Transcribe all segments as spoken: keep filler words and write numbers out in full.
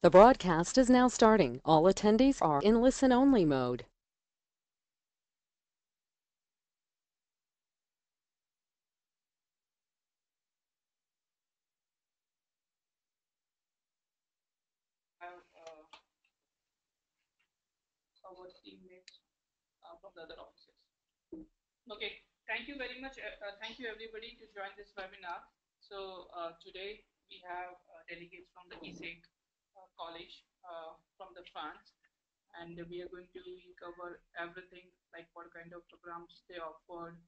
The broadcast is now starting. All attendees are in listen-only mode. And uh, our teammates uh, from the other offices. Okay, thank you very much. Uh, uh, thank you everybody to join this webinar. So uh, today we have uh, delegates from the INSEEC college uh, from the France, and we are going to cover everything, like what kind of programs they offered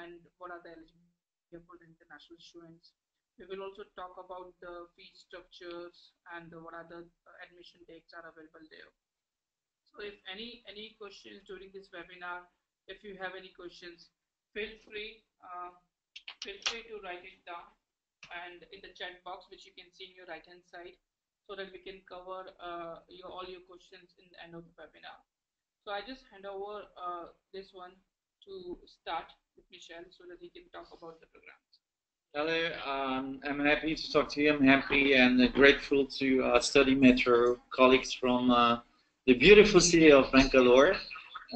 and what are the eligibility for the international students. We will also talk about the fee structures and what are the admission dates are available there. So if any any questions during this webinar, if you have any questions, feel free uh, feel free to write it down and in the chat box, which you can see in your right hand side, so that we can cover uh, your, all your questions in the end of the webinar. So I just hand over uh, this one to start with Michel so that he can talk about the programs. Hello, um, I'm happy to talk to you. I'm happy and grateful to uh, Study Metro colleagues from uh, the beautiful city of Bangalore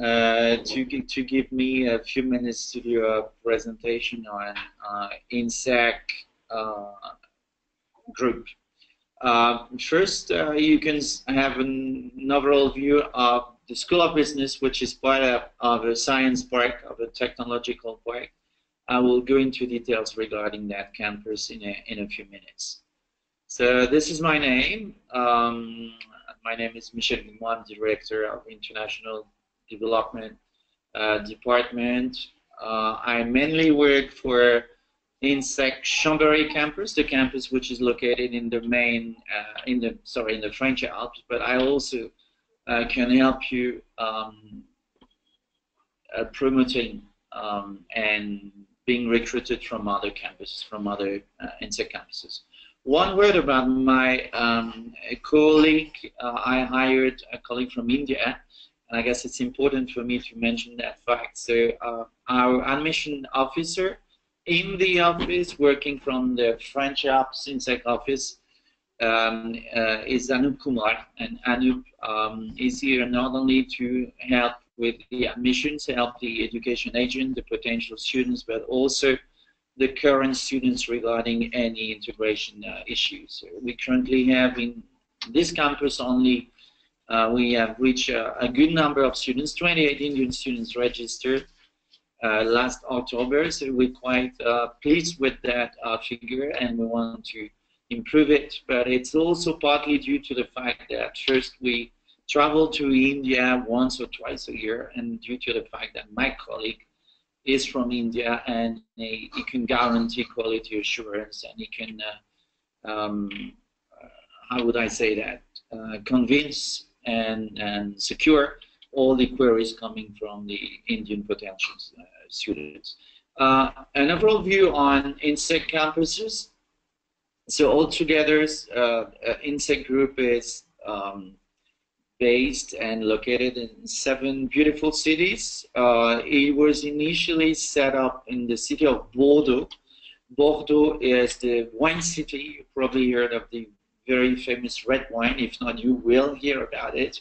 uh, to, to give me a few minutes to do a presentation on uh, INSEEC uh, group. Uh, first, uh, you can have an, an overall view of the School of Business, which is part of, of a science park, of a technological park. I will go into details regarding that campus in a, in a few minutes. So this is my name. Um, my name is Michel Mimouin, Director of International Development uh, Department. Uh, I mainly work for INSEEC Chambéry campus, the campus which is located in the main, uh, in the sorry, in the French Alps. But I also uh, can help you um, uh, promoting um, and being recruited from other campuses, from other uh, INSEEC campuses. One word about my um, colleague. Uh, I hired a colleague from India, and I guess it's important for me to mention that fact. So uh, our admission officer in the office, working from the French Alps INSEEC office, um, uh, is Anup Kumar. And Anup um, is here not only to help with the admissions, help the education agent, the potential students, but also the current students regarding any integration uh, issues. So we currently have in this campus only, uh, we have reached uh, a good number of students, twenty-eight Indian students registered Uh, last October, so we're quite uh, pleased with that uh, figure, and we want to improve it. But it's also partly due to the fact that first we travel to India once or twice a year, and due to the fact that my colleague is from India, and he, he can guarantee quality assurance, and he can, uh, um, uh, how would I say that, uh, convince and, and secure all the queries coming from the Indian potential uh, students. Uh, an overall view on INSEEC campuses. So altogether, uh, INSEEC group is um, based and located in seven beautiful cities. Uh, it was initially set up in the city of Bordeaux. Bordeaux is the wine city. You probably heard of the very famous red wine. If not, you will hear about it.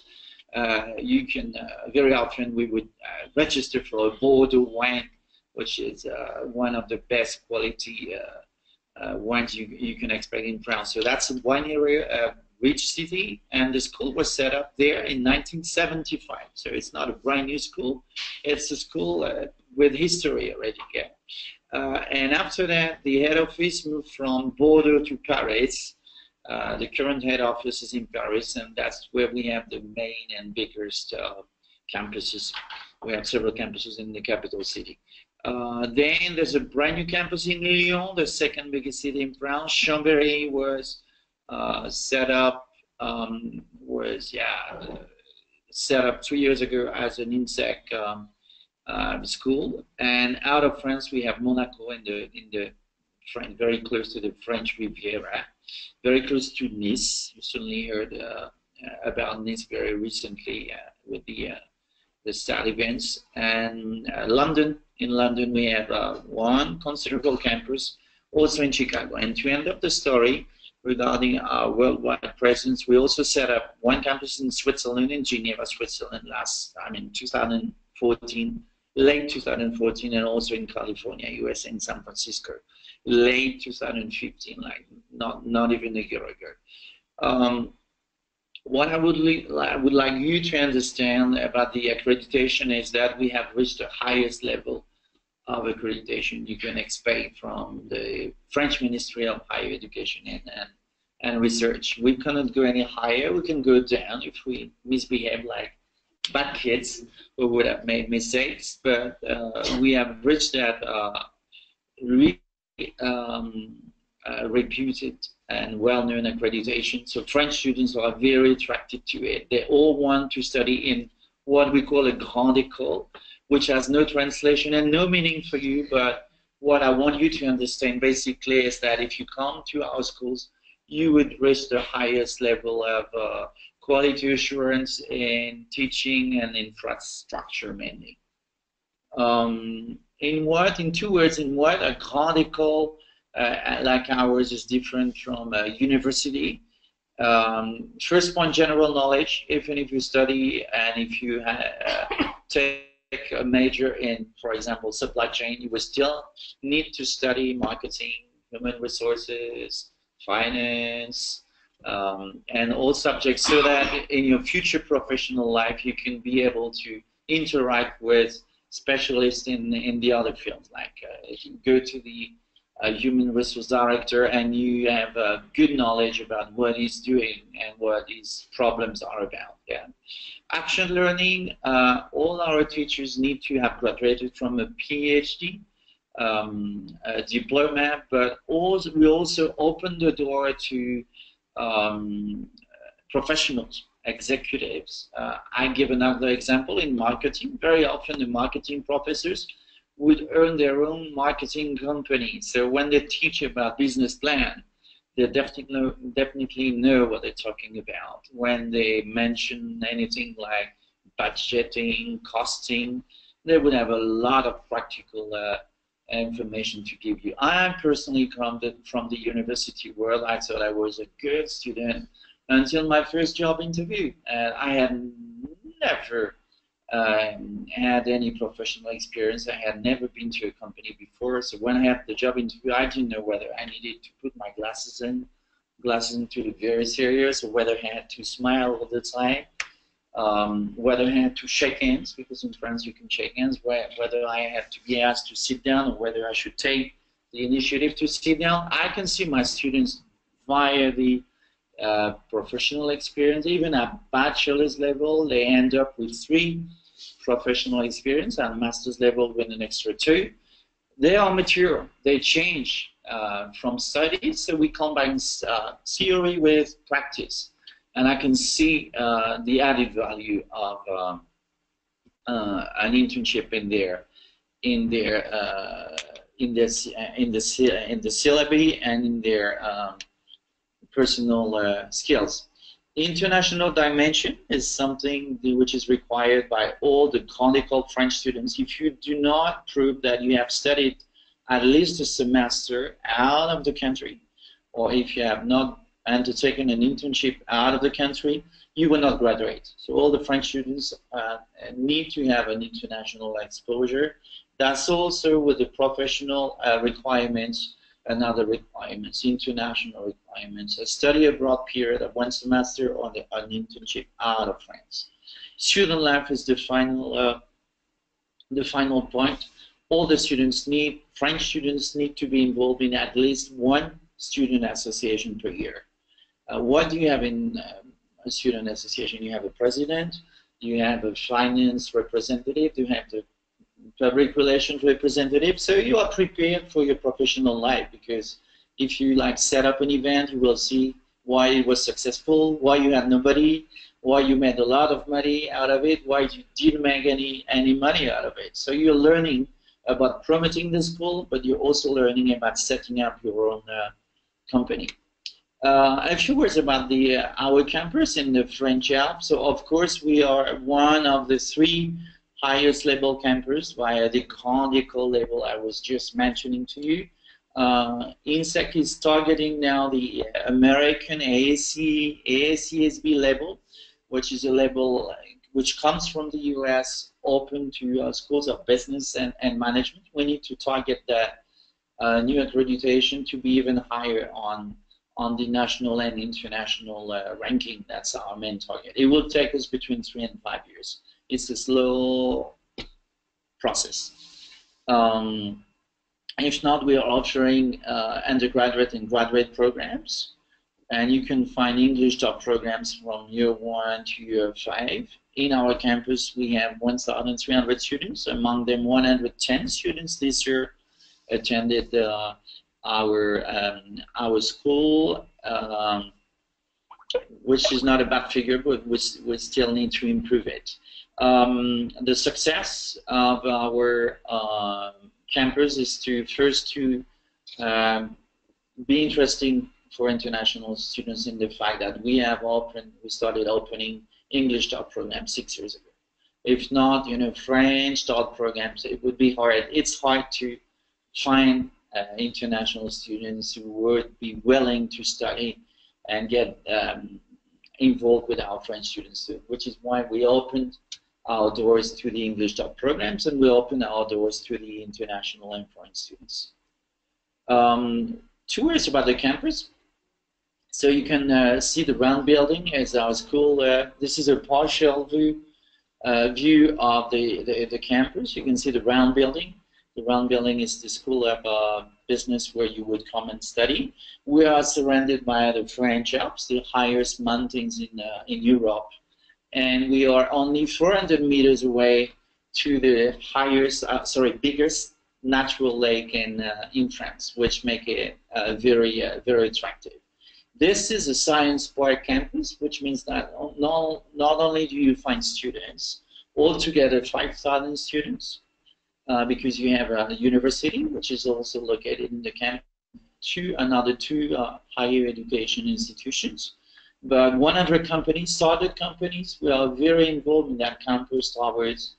Uh, you can uh, very often we would uh, register for a Bordeaux wine, which is uh, one of the best quality uh, uh, wines you, you can expect in France. So that's one area, a uh, rich city, and the school was set up there in nineteen seventy-five. So it's not a brand new school; it's a school uh, with history already. Yeah. Uh, and after that, the head office moved from Bordeaux to Paris. Uh, the current head office is in Paris, and that's where we have the main and biggest uh, campuses. We have several campuses in the capital city. Uh, then there's a brand new campus in Lyon, the second biggest city in France. Chambéry was uh, set up um, was yeah set up two years ago as an INSEEC um, uh, school. And out of France, we have Monaco in the in the very close to the French Riviera, very close to Nice. You certainly heard uh, about Nice very recently uh, with the uh, the STAR events. And uh, London, in London we have uh, one considerable campus, also in Chicago. And to end up the story, regarding our worldwide presence. We also set up one campus in Switzerland, in Geneva, Switzerland, last time in two thousand fourteen, late two thousand fourteen, and also in California, U S, in San Francisco, late two thousand fifteen, like not not even a year ago. Um, what I would, I would like you to understand about the accreditation is that we have reached the highest level of accreditation you can expect from the French Ministry of Higher Education and, and, and Research. We cannot go any higher. We can go down if we misbehave like bad kids who would have made mistakes, but uh, we have reached that uh, really um, uh, reputed and well-known accreditation. So French students are very attracted to it. They all want to study in what we call a grande école, which has no translation and no meaning for you, but what I want you to understand basically is that if you come to our schools, you would reach the highest level of uh, quality assurance in teaching and infrastructure mainly. Um, in what, in two words, in what a grande école uh, like ours is different from a university. Um, first point, general knowledge, even if you study and if you uh, take a major in, for example, supply chain, you will still need to study marketing, human resources, finance, um, and all subjects, so that in your future professional life you can be able to interact with specialists in, in the other fields. Like uh, if you go to the uh, human resource director and you have uh, good knowledge about what he's doing and what his problems are about. Yeah. Action learning, uh, all our teachers need to have graduated from a PhD, um, a diploma, but also, we also open the door to um, professionals, executives. Uh, I give another example in marketing. Very often the marketing professors would earn their own marketing company. So when they teach about business plan, they definitely know, definitely know what they're talking about. When they mention anything like budgeting, costing, they would have a lot of practical uh, information to give you. I personally come to, from the university world. I thought I was a good student until my first job interview. And I had never um, had any professional experience. I had never been to a company before, so when I had the job interview, I didn't know whether I needed to put my glasses in, glasses into the very serious, or whether I had to smile all the time, um, whether I had to shake hands, because in France you can shake hands, whether I had to be asked to sit down, or whether I should take the initiative to sit down. I can see my students via the Uh, professional experience. Even at bachelor's level, they end up with three professional experience, and master's level with an extra two. They are mature. They change uh, from studies, so we combine uh, theory with practice, and I can see uh, the added value of um, uh, an internship in their in their uh, in this in the in the syllabi and in their um, personal uh, skills. The international dimension is something which is required by all the clinical French students. If you do not prove that you have studied at least a semester out of the country, or if you have not undertaken an internship out of the country, you will not graduate. So all the French students uh, need to have an international exposure. That's also with the professional uh, requirements. Another requirements, international requirements, a study abroad period of one semester or the, an internship out of France. Student life is the final, uh, the final point. All the students need, French students need to be involved in at least one student association per year. Uh, what do you have in uh, a student association? You have a president, you have a finance representative, you have the public relations representative, so you are prepared for your professional life, because if you like set up an event, you will see why it was successful, why you had nobody, why you made a lot of money out of it, why you didn't make any any money out of it. So you're learning about promoting the school, but you're also learning about setting up your own uh, company. Uh, a few words about the uh, our campus in the French Alps. So of course we are one of the three highest level campus via the grande école level I was just mentioning to you. Uh, INSEEC is targeting now the American A A C, A A C S B level, which is a level which comes from the U S, open to uh, schools of business and, and management. We need to target that uh, new accreditation to be even higher on on the national and international uh, ranking. That's our main target. It will take us between three and five years. It's a slow process. Um, if not, we are offering uh, undergraduate and graduate programs, and you can find English top programs from year one to year five. In our campus, we have one thousand three hundred students. Among them, one hundred ten students this year attended uh, our um, our school, um, which is not a bad figure, but we, we still need to improve it. Um, the success of our uh, campus is to first to um, be interesting for international students in the fact that we have opened, we started opening English taught programs six years ago. If not, you know, French taught programs, it would be hard. It's hard to find uh, international students who would be willing to study and get um, involved with our French students, which is why we opened our doors to the English taught programs, and we opened our doors to the international and foreign students. Um, two words about the campus. So you can uh, see the round building as our school. Uh, this is a partial view uh, view of the, the, the campus. You can see the round building. The round building is the school of uh, business where you would come and study. We are surrounded by the French Alps, the highest mountains in, uh, in Europe. And we are only four hundred meters away to the highest, uh, sorry, biggest natural lake in, uh, in France, which make it uh, very, uh, very attractive. This is a science park campus, which means that not, not only do you find students, altogether five thousand students, uh, because you have a university, which is also located in the campus, two, another two uh, higher education institutions, but one hundred companies, started companies. We are very involved in that campus towards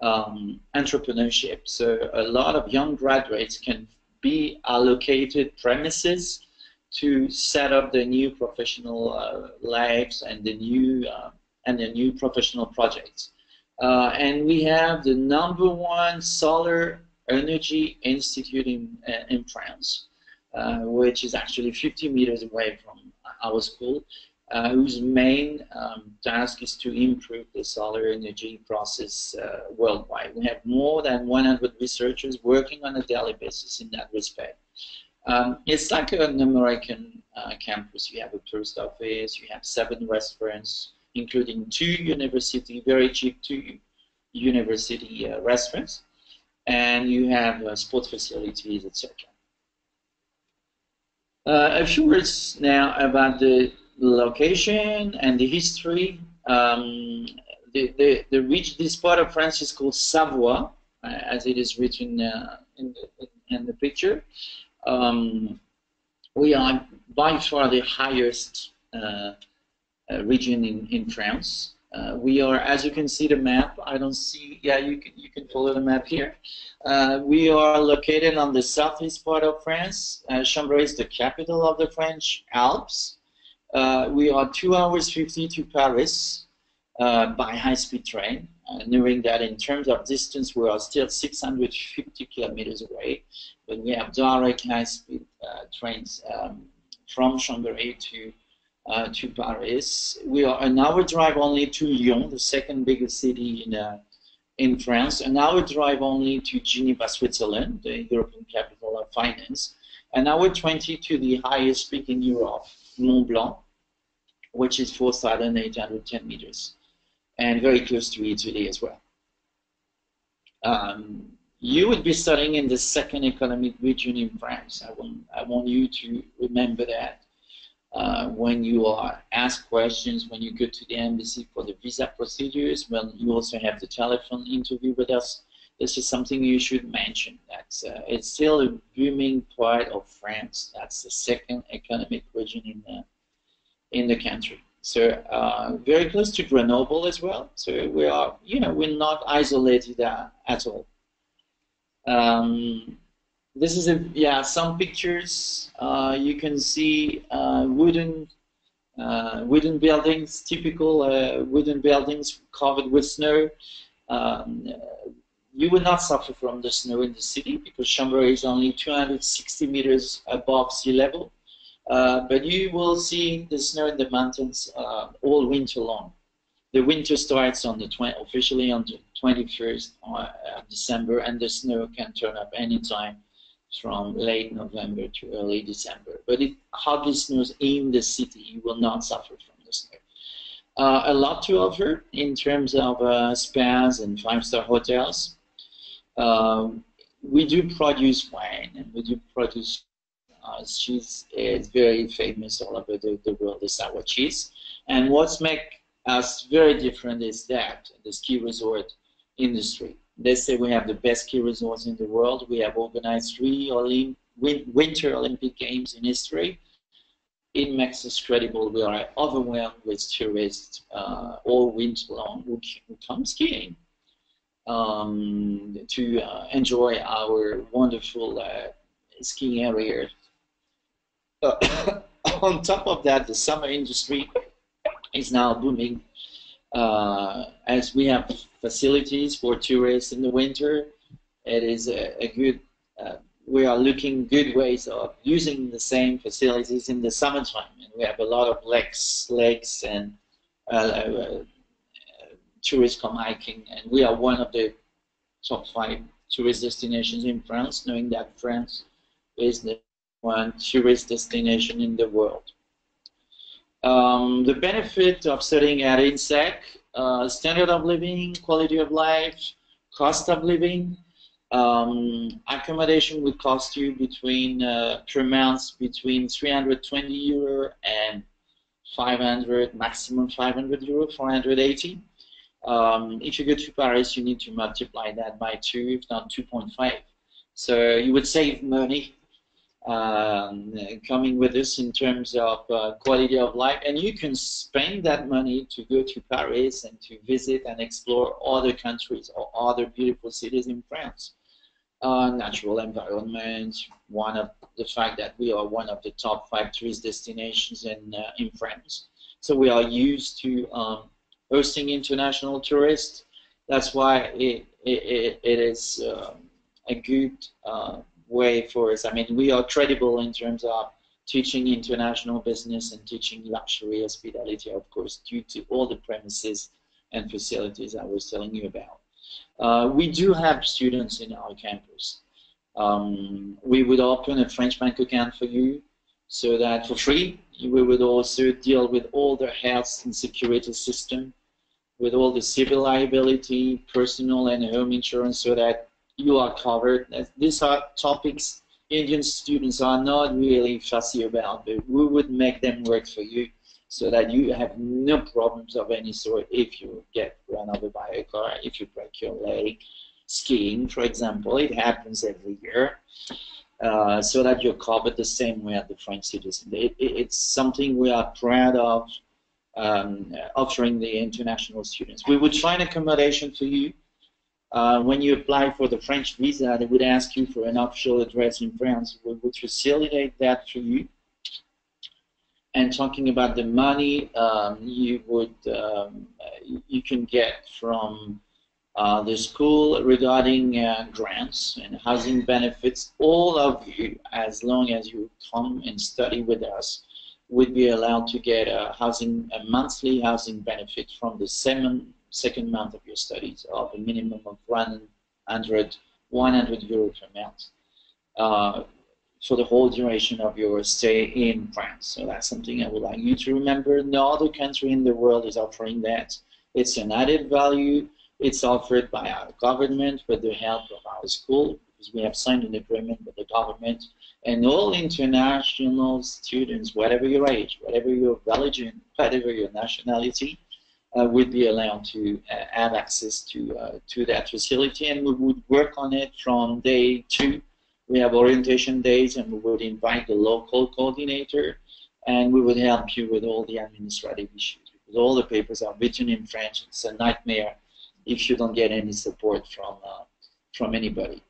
um, entrepreneurship. So a lot of young graduates can be allocated premises to set up the new professional uh, lives and the new uh, and the new professional projects, uh, and we have the number one solar energy institute in uh, in France, uh, which is actually fifty meters away from our school, uh, whose main um, task is to improve the solar energy process uh, worldwide. We have more than one hundred researchers working on a daily basis in that respect. Um, it's like an American uh, campus. You have a post office, you have seven restaurants, including two university, very cheap two university uh, restaurants, and you have uh, sports facilities, et cetera. Uh, a few words now about the location and the history. Um, the, the, the region, this part of France is called Savoie, uh, as it is written uh, in, the, in the picture. Um, we are by far the highest uh, region in, in France. Uh, we are, as you can see the map, I don't see, yeah, you can, you can follow the map here. Uh, we are located on the southeast part of France. Uh, Chambéry is the capital of the French Alps. Uh, we are two hours fifty to Paris uh, by high-speed train. Uh, knowing that in terms of distance, we are still six hundred fifty kilometers away, but we have direct high-speed uh, trains um, from Chambéry to uh, to Paris. We are an hour drive only to Lyon, the second biggest city in uh, in France. An hour drive only to Geneva, Switzerland, the European capital of finance. An hour twenty to the highest peak in Europe, Mont Blanc, which is four thousand eight hundred ten meters. And very close to Italy as well. Um, you would be studying in the second economic region in France. I want, I want you to remember that uh, when you are asked questions, when you go to the embassy for the visa procedures, when you also have the telephone interview with us, this is something you should mention. That's, uh, it's still a booming part of France. That's the second economic region in the, in the country. So uh, very close to Grenoble as well. So we are, you know, we're not isolated uh, at all. Um, This is a, yeah, some pictures. Uh, you can see uh, wooden uh, wooden buildings, typical uh, wooden buildings covered with snow. Um, you will not suffer from the snow in the city because Chambéry is only two hundred sixty meters above sea level. Uh, but you will see the snow in the mountains uh, all winter long. The winter starts on the officially on the twenty-first of December, and the snow can turn up anytime from late November to early December. But it hardly snows in the city. You will not suffer from the snow. Uh, a lot to offer in terms of uh, spas and five-star hotels. Um, we do produce wine, and we do produce uh, cheese. It's very famous all over the, the world, the sour cheese. And what's make us very different is that the ski resort industry. They say we have the best ski resorts in the world. We have organized three Olymp winter Olympic Games in history. It makes us credible. We are overwhelmed with tourists uh, all winter long who come skiing um, to uh, enjoy our wonderful uh, skiing area. Uh, on top of that, the summer industry is now booming uh, as we have facilities for tourists in the winter. It is a, a good, uh, we are looking good ways of using the same facilities in the summertime. And we have a lot of lakes, lakes and uh, uh, tourists come hiking. And we are one of the top five tourist destinations in France, knowing that France is the one tourist destination in the world. Um, the benefit of studying at INSEEC, uh, standard of living, quality of life, cost of living. Um, accommodation would cost you between uh, per month between three hundred twenty euro and five hundred, maximum five hundred euro, four hundred eighty. Um, if you go to Paris, you need to multiply that by two, if not two point five. So you would save money Um, coming with us in terms of uh, quality of life, and you can spend that money to go to Paris and to visit and explore other countries or other beautiful cities in France. Uh, natural environment, one of the fact that we are one of the top five tourist destinations in, uh, in France. So we are used to um, hosting international tourists. That's why it, it, it is uh, a good uh, way for us. I mean, we are credible in terms of teaching international business and teaching luxury hospitality, of course, due to all the premises and facilities I was telling you about. Uh, we do have students in our campus. Um, we would open a French bank account for you so that for free. We would also deal with all the health and security system, with all the civil liability, personal and home insurance, so that you are covered. These are topics Indian students are not really fussy about, but we would make them work for you so that you have no problems of any sort if you get run over by a car, if you break your leg skiing, for example. It happens every year, uh, so that you're covered the same way as the French citizen. It, it, it's something we are proud of um, offering the international students. We would find accommodation for you. Uh, when you apply for the French visa, they would ask you for an official address in France. We would facilitate that for you. And talking about the money, um, you would um, you can get from uh, the school regarding uh, grants and housing benefits. All of you, as long as you come and study with us, would be allowed to get a housing, a monthly housing benefit from the seven. second month of your studies of a minimum of one hundred euro per month uh, for the whole duration of your stay in France. So that's something I would like you to remember. No other country in the world is offering that. It's an added value. It's offered by our government with the help of our school, because we have signed an agreement with the government. And all international students, whatever your age, whatever your religion, whatever your nationality, Uh, would be allowed to uh, have access to uh, to that facility, and we would work on it from day two. We have orientation days, and we would invite the local coordinator, and we would help you with all the administrative issues. Because all the papers are written in French. It's a nightmare if you don't get any support from uh, from anybody.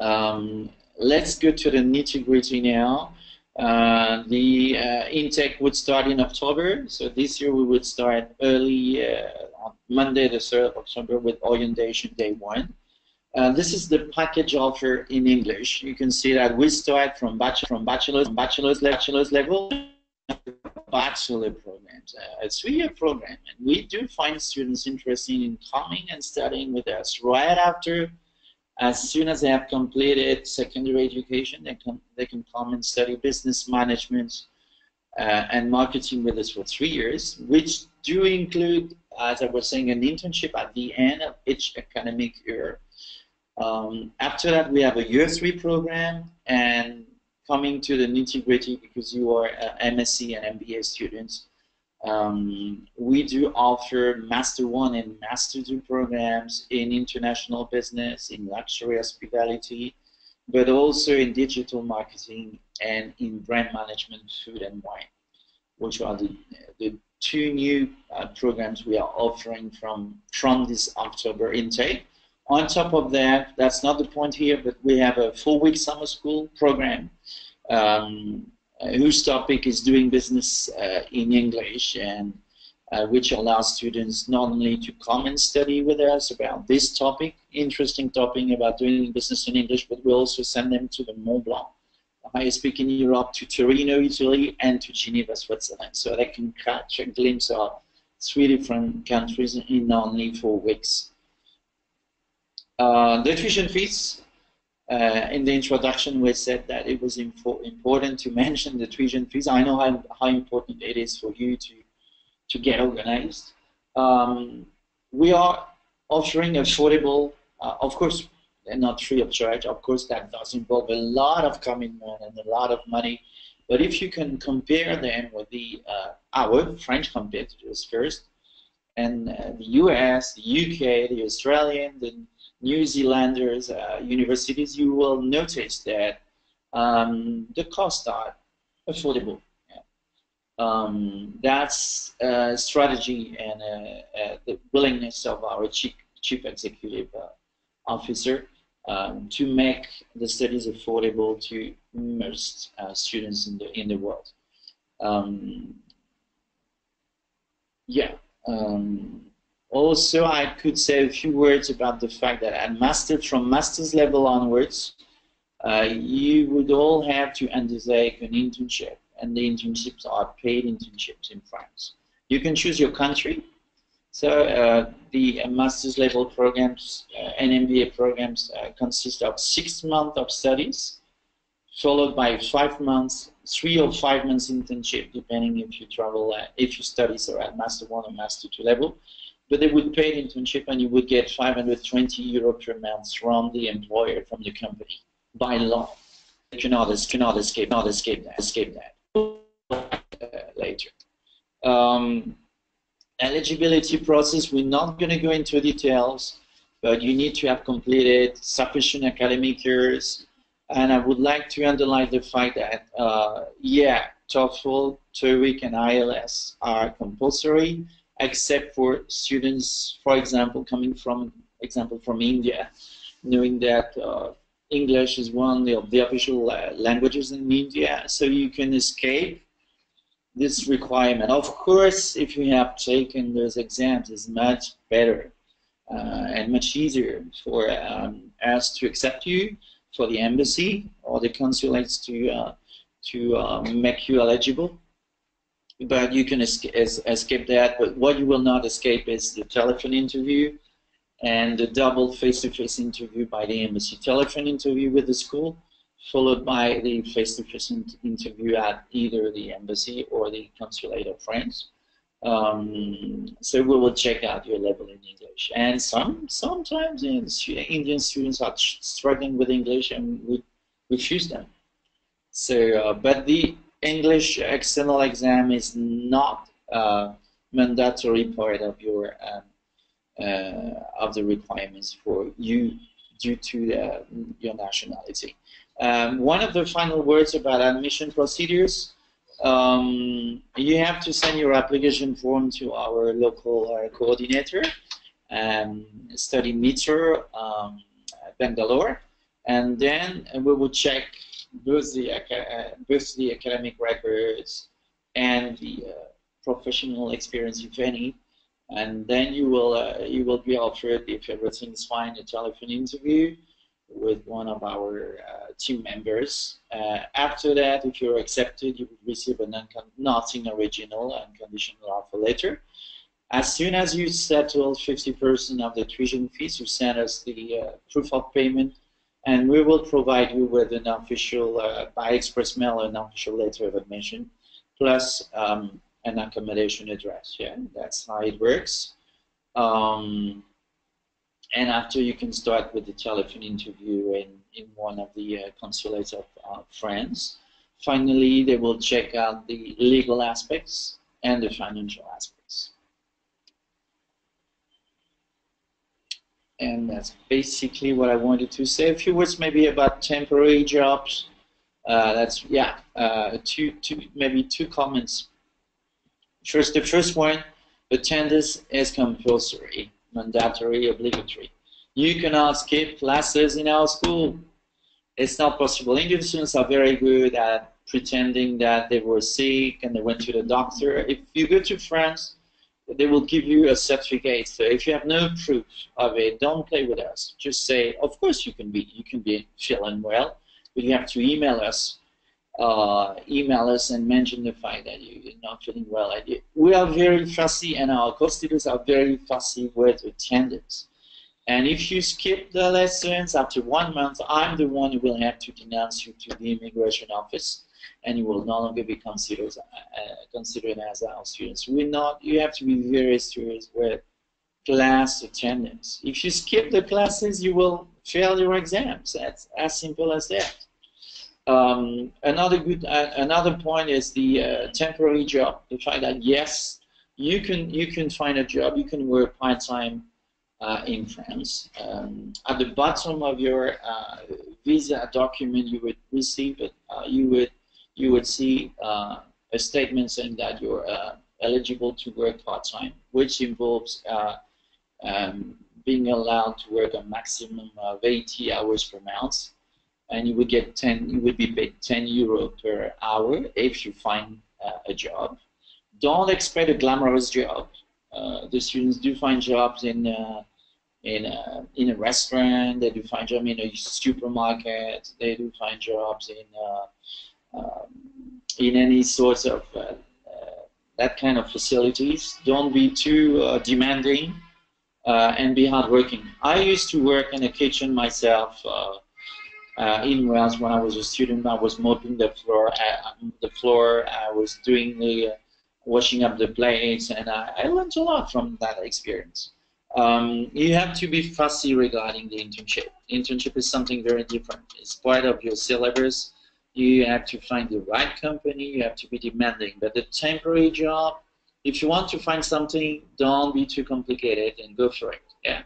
Um, let's go to the nitty-gritty now. Uh, the uh, intake would start in October, so this year we would start early uh, on Monday the third of October with orientation day one. Uh, this is the package offer in English. You can see that we start from bachelor, from bachelor's, from bachelor's, bachelor's level, bachelor programs, uh, a three-year program, and we do find students interested in coming and studying with us right after. As soon as they have completed secondary education, they can, they can come and study business management uh, and marketing with us for three years, which do include, as I was saying, an internship at the end of each academic year. Um, after that, we have a year three program, and coming to the nitty-gritty, because you are uh, M S c and M B A students, Um, we do offer Master one and Master two programs in international business, in luxury hospitality, but also in digital marketing and in brand management, food and wine, which are the, the two new uh, programs we are offering from, from this October intake. On top of that, that's not the point here, but we have a four-week summer school program. Um, Uh, whose topic is doing business uh, in English, and uh, which allows students not only to come and study with us about this topic, interesting topic about doing business in English, but we also send them to the Mont Blanc, the highest peak in Europe, to Torino, Italy, and to Geneva, Switzerland. So they can catch a glimpse of three different countries in only four weeks. Uh, the tuition fees. Uh, in the introduction, we said that it was impo important to mention the tuition fees. I know how, how important it is for you to, to get organized. Um, we are offering affordable, uh, of course, and not free of charge. Of course, that does involve a lot of commitment and a lot of money. But if you can compare them with the uh, our French competitors first, and uh, the U S, the U K, the Australian, the New Zealanders, uh, universities, you will notice that um, the costs are affordable. Yeah. Um, that's a strategy and a, a, the willingness of our chief, chief executive uh, officer um, to make the studies affordable to most uh, students in the in the world. Um, yeah. Um, Also, I could say a few words about the fact that at master, from master's level onwards, uh, you would all have to undertake an internship, and the internships are paid internships in France. You can choose your country. So uh, the uh, master's level programs uh, and M B A programs uh, consist of six months of studies, followed by five months, three or five months internship, depending if you travel, uh, if your studies are at master one or master two level. But they would pay an internship, and you would get five hundred twenty euro per month from the employer, from the company, by law. You cannot, cannot escape, not escape that. Escape that uh, later. Um, eligibility process. We're not going to go into details, but you need to have completed sufficient academic years. And I would like to underline the fact that, uh, yeah, TOEFL, TOEIC, and I E L T S are compulsory, except for students, for example, coming from, example, from India, knowing that uh, English is one of the official uh, languages in India, so you can escape this requirement. Of course, if you have taken those exams, it's much better uh, and much easier for um, us to accept you, for the embassy or the consulates to, uh, to uh, make you eligible. But you can escape, escape that. But what you will not escape is the telephone interview and the double face-to-face interview by the embassy. Telephone interview with the school, followed by the face-to-face interview at either the embassy or the consulate of France. Um, so we will check out your level in English. And some sometimes Indian students are struggling with English, and we refuse them. So, uh, but the English external exam is not a uh, mandatory part of your um, uh, of the requirements for you due to the, your nationality. Um, one of the final words about admission procedures: um, you have to send your application form to our local uh, coordinator, um, Study Metro, um, Bangalore. and then we would check both the, uh, both the academic records and the uh, professional experience, if any, and then you will uh, you will be offered, if everything is fine, a telephone interview with one of our uh, team members. Uh, after that, if you're accepted, you will receive an nothing original unconditional offer letter. As soon as you settle fifty percent of the tuition fees, you send us the uh, proof of payment, and we will provide you with an official, uh, by express mail, an official letter of admission, plus um, an accommodation address. Yeah, that's how it works. Um, and after, you can start with the telephone interview in, in one of the uh, consulates of uh, France. Finally, they will check out the legal aspects and the financial aspects. And that's basically what I wanted to say. A few words maybe about temporary jobs. Uh, that's, yeah, uh, two, two, maybe two comments. First, the first one, attendance is compulsory, mandatory, obligatory. You cannot skip classes in our school. It's not possible. Indian students are very good at pretending that they were sick and they went to the doctor. If you go to France, they will give you a certificate. So if you have no proof of it, don't play with us. Just say, of course you can be, you can be feeling well, but you have to email us, uh, email us and mention the fact that you're not feeling well. We are very fussy, and our co-students are very fussy with attendance. And if you skip the lessons after one month, I'm the one who will have to denounce you to the immigration office, and you will no longer be considered uh, considered as our students. We're not. You have to be very serious with class attendance. If you skip the classes, you will fail your exams. That's as simple as that. Um, another good. Uh, another point is the uh, temporary job. The fact that yes, you can you can find a job. You can work part time uh, in France. Um, at the bottom of your uh, visa document, you would receive it. Uh, you would. You would see uh, a statement saying that you're uh, eligible to work part-time, which involves uh, um, being allowed to work a maximum of eighty hours per month, and you would get ten. You would be paid ten euro per hour if you find uh, a job. Don't expect a glamorous job. Uh, the students do find jobs in uh, in a, in a restaurant. They do find jobs in a supermarket. They do find jobs in uh, Um, in any sort of uh, uh, that kind of facilities. Don't be too uh, demanding uh, and be hardworking. I used to work in a kitchen myself uh, uh, in Wales when I was a student. I was mopping the floor. I, the floor. I was doing the uh, washing up the plates, and I, I learned a lot from that experience. Um, you have to be fussy regarding the internship. Internship is something very different. It's part of your syllabus. You have to find the right company, you have to be demanding. But the temporary job, if you want to find something, don't be too complicated and go for it. Yeah.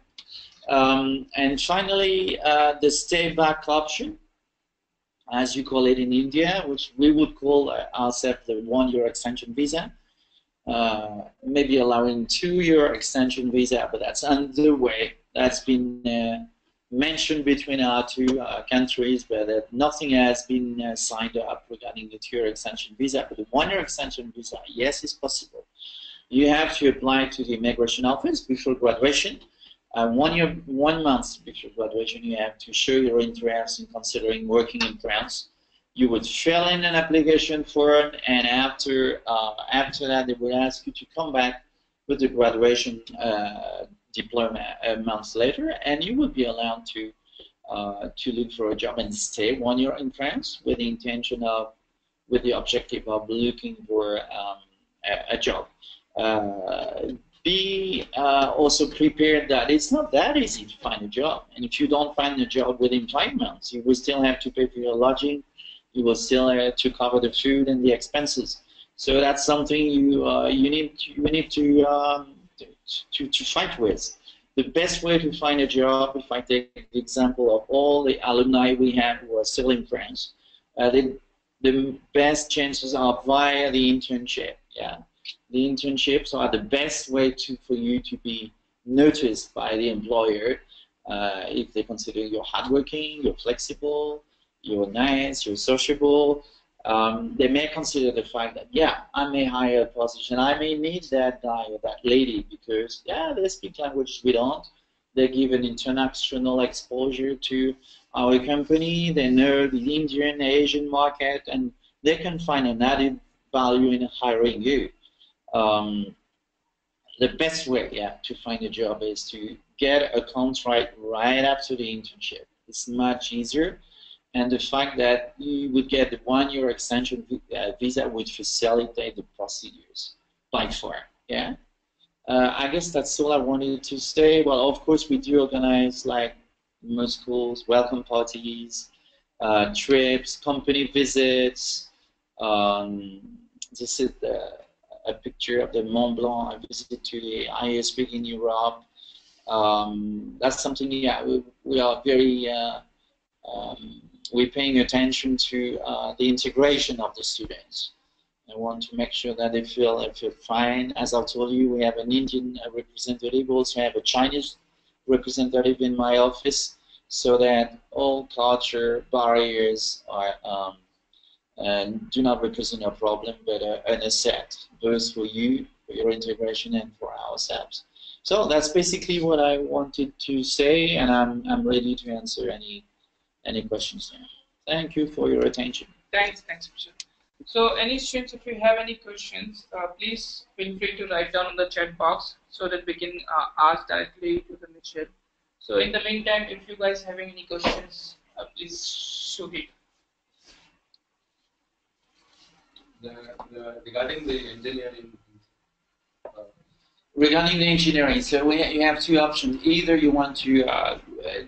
Um, and finally, uh, the stay-back option, as you call it in India, which we would call uh, ourselves the one-year extension visa, uh, maybe allowing two-year extension visa, but that's underway. That's been... Uh, mentioned between our two uh, countries, but uh, nothing has been uh, signed up regarding the two-year extension visa. But the one-year extension visa, yes, is possible. You have to apply to the immigration office before graduation. Uh, one year, one month before graduation, you have to show your interest in considering working in France. You would fill in an application form, and after uh, after that, they will ask you to come back with the graduation Uh, diploma a month later, and you will be allowed to uh, to look for a job and stay one year in France with the intention of, with the objective of looking for um, a, a job. Uh, be uh, also prepared that it's not that easy to find a job, and if you don't find a job within five months, you will still have to pay for your lodging, you will still have to cover the food and the expenses. So that's something you uh, you need to, you need to um, To, to fight with. The best way to find a job, if I take the example of all the alumni we have who are still in France, uh, the, the best chances are via the internship. Yeah, the internships are the best way to, for you to be noticed by the employer Uh, if they consider you're hardworking, you're flexible, you're nice, you're sociable, um, they may consider the fact that, yeah, I may hire a position, I may need that guy or that lady because, yeah, they speak languages we don't. They give an international exposure to our company, they know the Indian, Asian market, and they can find an added value in hiring you. Um, the best way yeah, to find a job is to get a contract right after the internship. It's much easier, and the fact that you would get the one-year extension visa would facilitate the procedures by far. Yeah, uh, I guess that's all I wanted to say. Well, of course, we do organize like most schools, welcome parties, uh, trips, company visits. Um, this is the a picture of the Mont Blanc, I visited to the I A S B in Europe. Um, that's something, yeah, we, we are very, uh, um, we're paying attention to uh, the integration of the students. I want to make sure that they feel, they feel fine. As I told you, we have an Indian representative, also have a Chinese representative in my office, so that all culture barriers are um, and do not represent a problem, but uh, an asset, both for you, for your integration, and for ourselves. So that's basically what I wanted to say, and I'm I'm ready to answer any any questions now. Thank you for your attention. Thanks, thanks, Michel. So, any students, if you have any questions, uh, please feel free to write down in the chat box so that we can uh, ask directly to the Michel. So, in the meantime, if you guys have any questions, uh, please shoot it. The, the, regarding the engineering, uh, regarding the engineering, so we you have two options. Either you want to uh,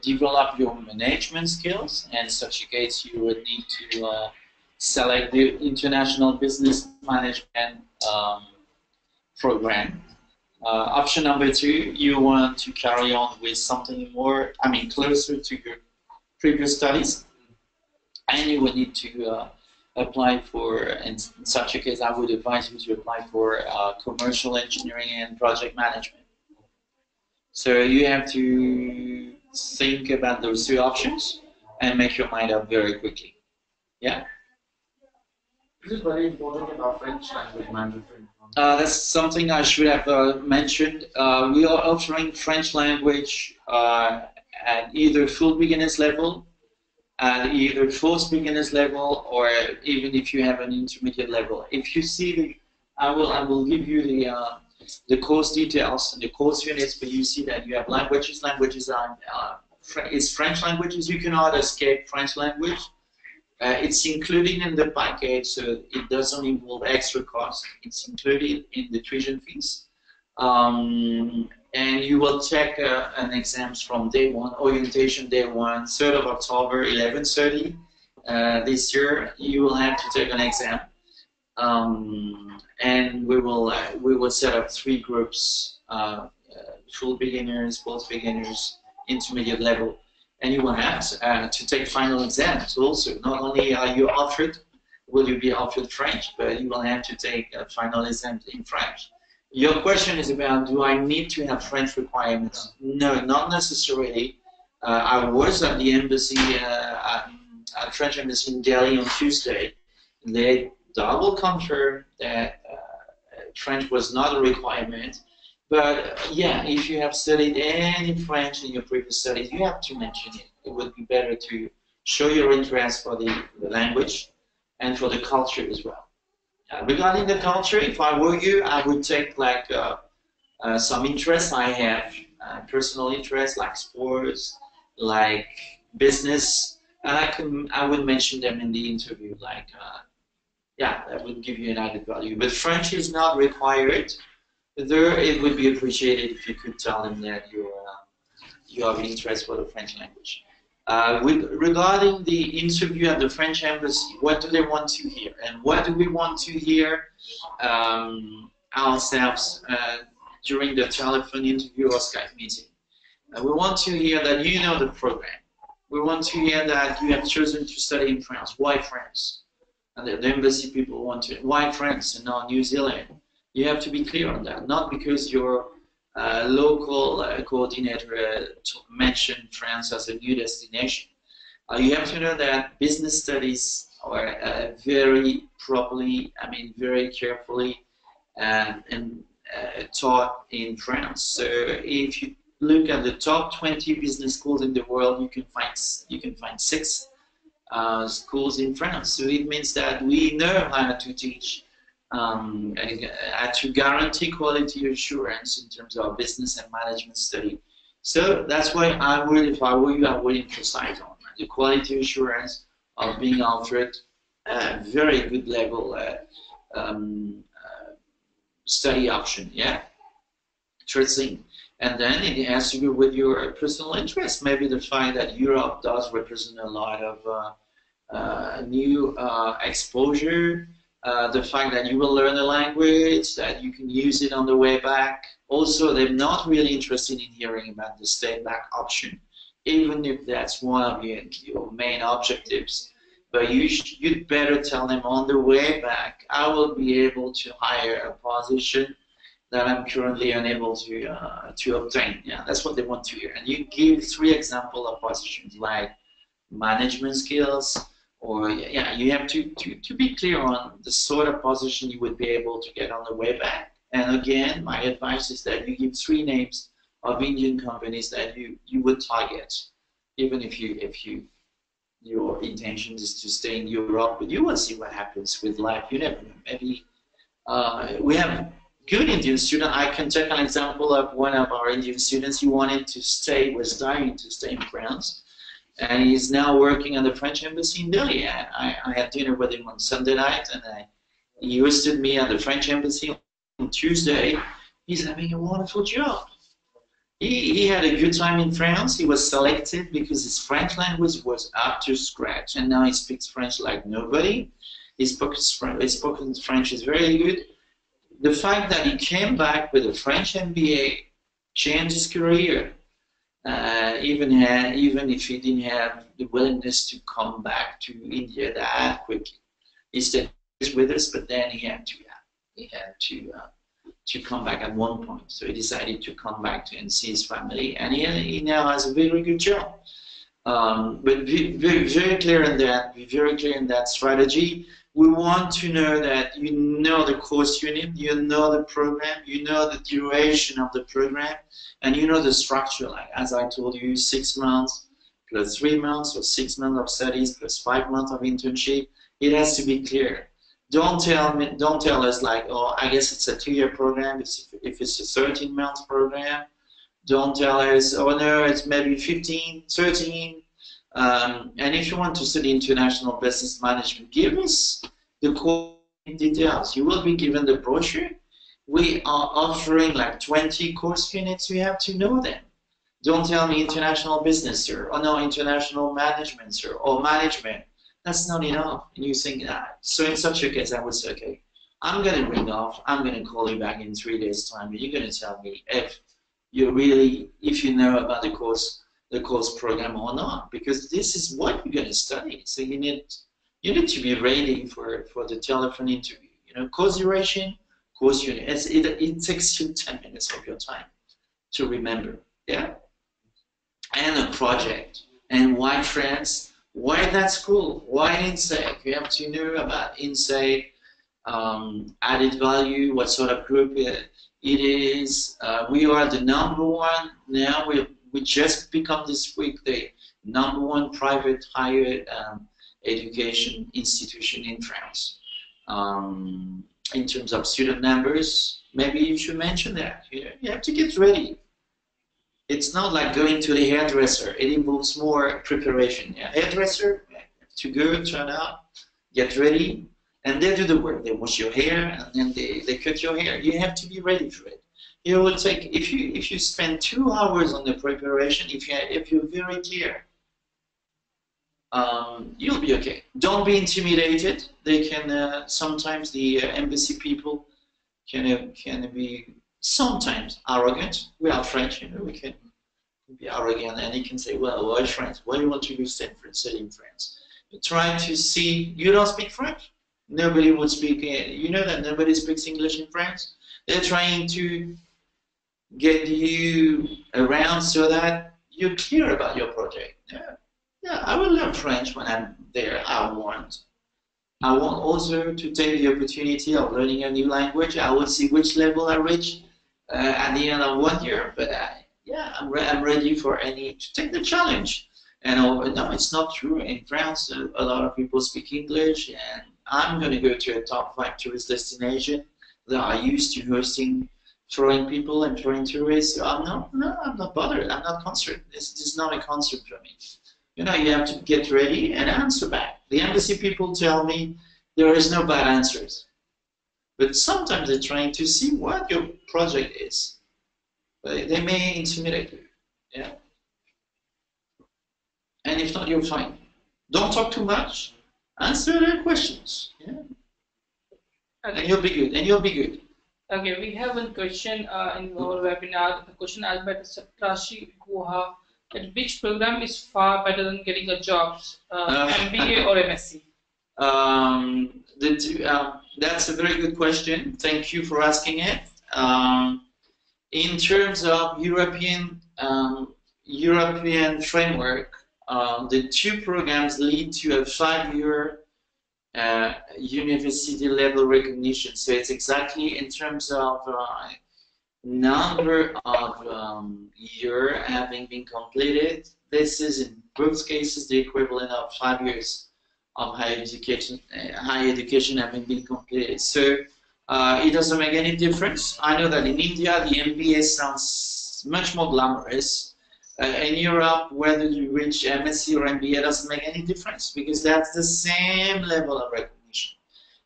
develop your management skills, and in such a case, you would need to uh, select the international business management um, program. Uh, option number two, you want to carry on with something more, I mean, closer to your previous studies, and you would need to. Uh, apply for, in such a case, I would advise you to apply for uh, commercial engineering and project management. So you have to think about those two options and make your mind up very quickly. Yeah? This is very important in our French language management. Uh, that's something I should have uh, mentioned. Uh, we are offering French language uh, at either full beginners level, at either first beginners level, or even if you have an intermediate level. If you see the, I will I will give you the uh, the course details and the course units, but you see that you have languages. Languages are uh, is French languages. You cannot escape French language. Uh, it's included in the package, so it doesn't involve extra cost. It's included in the tuition fees, um, and you will check uh, an exams from day one, orientation day one, third of October, eleven thirty uh, this year. You will have to take an exam, um, and we will uh, we will set up three groups: uh, uh, full beginners, post beginners, intermediate level, and you will have uh, to take final exams also. Not only are you offered, will you be offered French, but you will have to take uh, final exams in French. Your question is about, do I need to have French requirements? No, not necessarily. Uh, I was at the embassy, uh, at French embassy in Delhi on Tuesday. They double confirmed that uh, French was not a requirement. But uh, yeah, if you have studied any French in your previous studies, you have to mention it. It would be better to show your interest for the, the language and for the culture as well. Uh, regarding the culture, if I were you, I would take like uh, uh, some interests I have, uh, personal interests like sports, like business, and I can I would mention them in the interview. Like, uh, yeah, that would give you an added value. But French is not required. There, it would be appreciated if you could tell them that you uh, you have an interest for the French language. Uh, with, regarding the interview at the French embassy, what do they want to hear, and what do we want to hear um, ourselves uh, during the telephone interview or Skype meeting? Uh, we want to hear that you know the program. We want to hear that you have chosen to study in France. Why France? And the, the embassy people want to. Why France and not New Zealand? You have to be clear on that. Not because you're uh, local uh, coordinator uh, mentioned France as a new destination. Uh, you have to know that business studies are uh, very properly, I mean, very carefully uh, and uh, taught in France. So if you look at the top twenty business schools in the world, you can find you can find six uh, schools in France. So it means that we know how to teach, um, how to guarantee quality assurance in terms of business and management study. So that's why I would, if I were you, I would emphasize on the quality assurance of being offered a very good level uh, um, uh, study option. Yeah, interesting. And then it has to do with your personal interest. Maybe the fact that Europe does represent a lot of uh, uh, new uh, exposure, uh, the fact that you will learn the language, that you can use it on the way back. Also, they're not really interested in hearing about the stay back option, even if that's one of your, your main objectives. But you sh you'd better tell them on the way back, I will be able to hire a position that I'm currently unable to uh, to obtain. Yeah, that's what they want to hear. And you give three examples of positions like management skills, or yeah, you have to, to, to be clear on the sort of position you would be able to get on the way back. And again, my advice is that you give three names of Indian companies that you, you would target, even if you if you your intention is to stay in Europe, but you will see what happens with life. You never know. Maybe uh, we have good Indian student. I can take an example of one of our Indian students. He wanted to stay, was dying to stay in France, and he's now working at the French embassy in Delhi. I, I had dinner with him on Sunday night, and I, he hosted me at the French embassy on Tuesday. He's having a wonderful job. He, he had a good time in France. He was selected because his French language was up to scratch, and now he speaks French like nobody. He spoke, he spoken French is very good. The fact that he came back with a French M B A changed his career, uh, even, had, even if he didn't have the willingness to come back to India that quickly. He stayed with us, but then he had to, he had to, uh, to come back at one point. So he decided to come back to and see his family, and he, he now has a very good job. Um, but be, be very clear in that, be very clear in that strategy. We want to know that you know the course you need, you know the program, you know the duration of the program, and you know the structure. Like as I told you, six months plus three months, or six months of studies plus five months of internship. It has to be clear. Don't tell me, don't tell us like, oh, I guess it's a two-year program. It's, if it's a thirteen-month program, don't tell us, oh no, it's maybe fifteen, thirteen. Um, and if you want to study international business management, give us the core details. You will be given the brochure. We are offering like twenty course units. You have to know them. Don't tell me international business, sir, or no, international management, sir, or management. That's not enough. And you think that. So in such a case, I would say, okay, I'm going to ring off. I'm going to call you back in three days' time. But you're going to tell me if you really, if you know about the course, the course program or not, because this is what you're going to study. So you need you need to be ready for for the telephone interview. You know, course duration, course unit. It's, it it takes you ten minutes of your time to remember. Yeah, and a project and why France, why that school, why INSEEC. You have to know about INSEEC, um, added value, what sort of group it, it is. Uh, we are the number one now. We're We just become this week the number one private higher um, education institution in France. Um, in terms of student numbers, maybe you should mention that. You know, you have to get ready. It's not like going to the hairdresser. It involves more preparation. Yeah, hairdresser, to go, turn up, get ready, and they do the work. They wash your hair, and then they, they cut your hair. You have to be ready for it. It will take, if you if you spend two hours on the preparation, if you if you're very clear, um, you'll be okay. Don't be intimidated. They can uh, sometimes the uh, embassy people can uh, can be sometimes arrogant. We are French, you know. We can be arrogant, and you can say, "Well, why France? Why do you want to go study in France?" But try to see. You don't speak French. Nobody would speak. You know that nobody speaks English in France. They're trying to get you around so that you care about your project. Yeah, yeah, I will learn French when I'm there. I want. I want also to take the opportunity of learning a new language. I will see which level I reach uh, at the end of one year. But I, yeah, I'm, re I'm ready for any to take the challenge. And I'll, no, it's not true. In France, a, a lot of people speak English, and I'm going to go to a top five tourist destination that I used to hosting foreign people and foreign tourists. So I'm not, no, I'm not bothered. I'm not concerned. This, this is not a concern for me. You know, you have to get ready and answer back. The embassy people tell me there is no bad answers. But sometimes they're trying to see what your project is. But they may intimidate you. Yeah. And if not, you're fine. Don't talk too much. Answer their questions. Yeah. Okay. And you'll be good. And you'll be good. Okay, we have one question uh, in our webinar. The question asked by Satrashi Guha. At which program is far better than getting a job, uh, M B A or M S C? Um, the two, uh, that's a very good question. Thank you for asking it. Um, in terms of European um, European framework, um, the two programs lead to a five-year uh, university level recognition. So it's exactly in terms of uh, number of um, year having been completed. This is in both cases the equivalent of five years of higher education, uh, higher education having been completed. So uh, it doesn't make any difference. I know that in India the M B A sounds much more glamorous. Uh, in Europe, whether you reach M S c or M B A doesn't make any difference because that's the same level of recognition.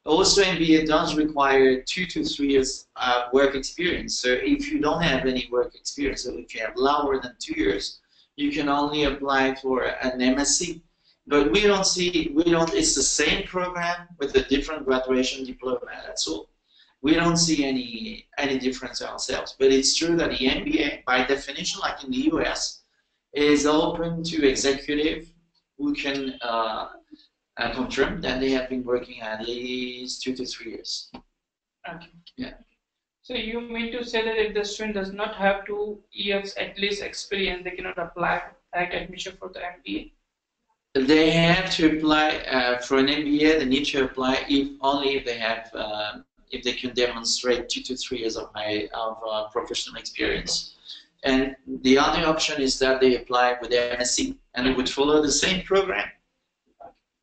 Also, M B A does require two to three years uh, work experience. So if you don't have any work experience, or if you have lower than two years, you can only apply for an M S c. But we don't see, we don't. It's the same program with a different graduation diploma. That's all. We don't see any any difference ourselves. But it's true that the M B A, by definition, like in the U S, is open to executive who can. Uh, I confirm that they have been working at least two to three years. Okay. Yeah. So you mean to say that if the student does not have two years at least experience, they cannot apply direct admission for the M B A? They have to apply uh, for an M B A. They need to apply if only if they have uh, if they can demonstrate two to three years of my of uh, professional experience. And the other option is that they apply with the M S c and it would follow the same program.